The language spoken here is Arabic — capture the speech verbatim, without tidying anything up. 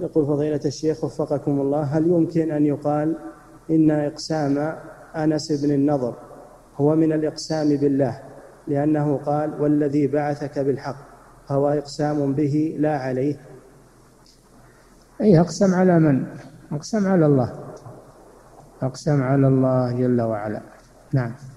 يقول فضيلة الشيخ وفقكم الله، هل يمكن أن يقال إن إقسام أنس بن النضر هو من الإقسام بالله، لأنه قال والذي بعثك بالحق، هو إقسام به لا عليه؟ أي أقسم على من؟ أقسم على الله، أقسم على الله جل وعلا. نعم.